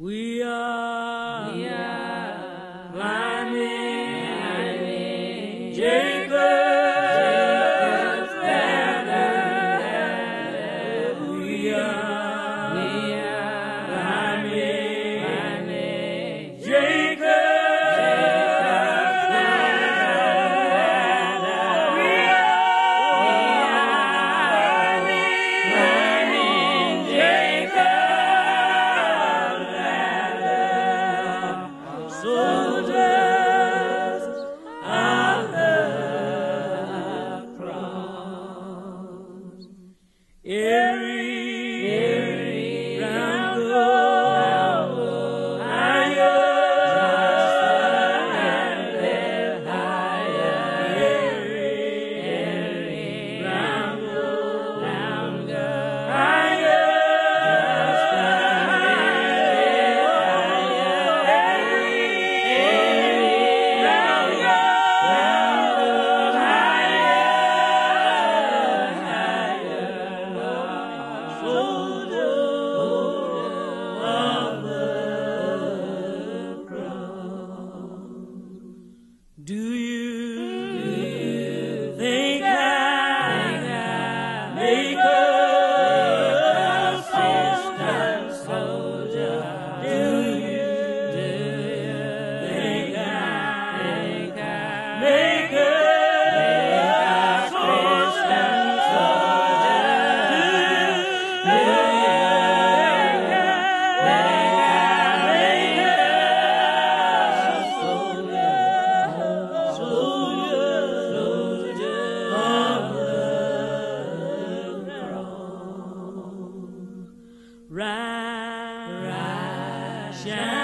We are climbing Jacob's ladder. We are climbing Jacob's ladder. We are climbing Jacob's. Soldiers of the cross, every round blow, higher and lift higher. Every round blow, louder, higher. Do you think I make a foster soldier? Do you think I make a foster soldier? Rise, shine.